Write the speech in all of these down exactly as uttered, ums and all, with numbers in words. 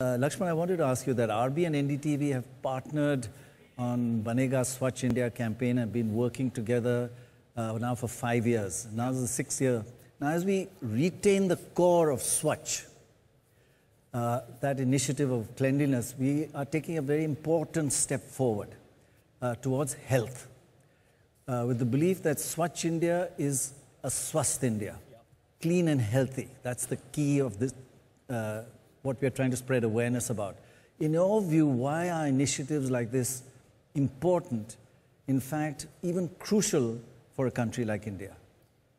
Uh, Laxman, I wanted to ask you that R B and N D T V have partnered on Banega Swachh India campaign and been working together uh, now for five years. Now is the sixth year. Now, as we retain the core of Swachh, uh, that initiative of cleanliness, we are taking a very important step forward uh, towards health, uh, with the belief that Swachh India is a Swasth India, clean and healthy. That's the key of this. Uh, what we are trying to spread awareness about. In your view, why are initiatives like this important, in fact, even crucial for a country like India?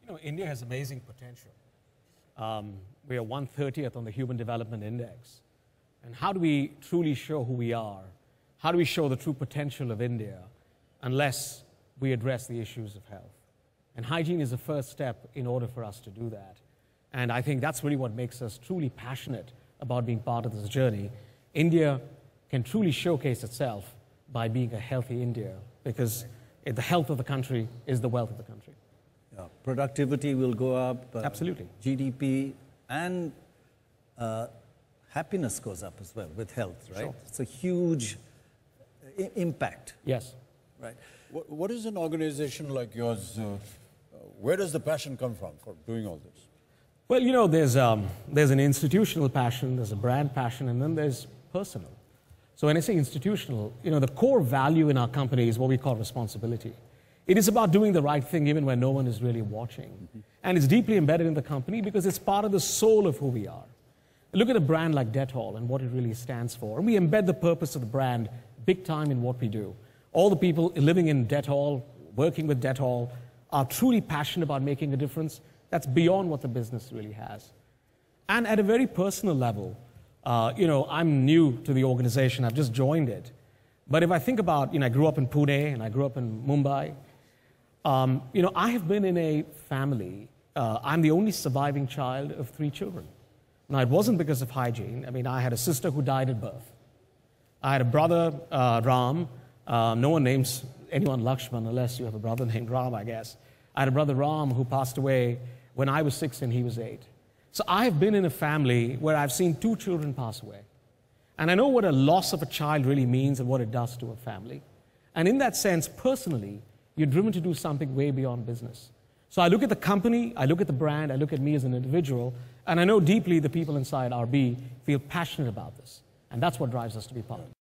You know, India has amazing potential. Um, we are one thirtieth on the Human Development Index. And how do we truly show who we are? How do we show the true potential of India unless we address the issues of health? And hygiene is the first step in order for us to do that. And I think that's really what makes us truly passionate about being part of this journey. India can truly showcase itself by being a healthy India, because the health of the country is the wealth of the country. Yeah, productivity will go up. Uh, Absolutely. G D P and uh, happiness goes up as well with health, right? Sure. It's a huge i- impact. Yes. Right. What, what is an organization like yours, uh, where does the passion come from for doing all this? Well, you know, there's, um, there's an institutional passion, there's a brand passion, and then there's personal. So when I say institutional, you know, the core value in our company is what we call responsibility. It is about doing the right thing even when no one is really watching. Mm-hmm. And it's deeply embedded in the company because it's part of the soul of who we are. Look at a brand like Dettol and what it really stands for. And we embed the purpose of the brand big time in what we do. All the people living in Dettol, working with Dettol, are truly passionate about making a difference. That's beyond what the business really has. And at a very personal level, uh, you know, I'm new to the organization. I've just joined it. But if I think about, you know, I grew up in Pune and I grew up in Mumbai. Um, you know, I have been in a family. Uh, I'm the only surviving child of three children. Now, it wasn't because of hygiene. I mean, I had a sister who died at birth. I had a brother, uh, Ram. Uh, no one names anyone Laxman unless you have a brother named Ram, I guess. I had a brother, Ram, who passed away when I was six and he was eight. So I've been in a family where I've seen two children pass away. And I know what a loss of a child really means and what it does to a family. And in that sense, personally, you're driven to do something way beyond business. So I look at the company, I look at the brand, I look at me as an individual, and I know deeply the people inside R B feel passionate about this. And that's what drives us to be part of it.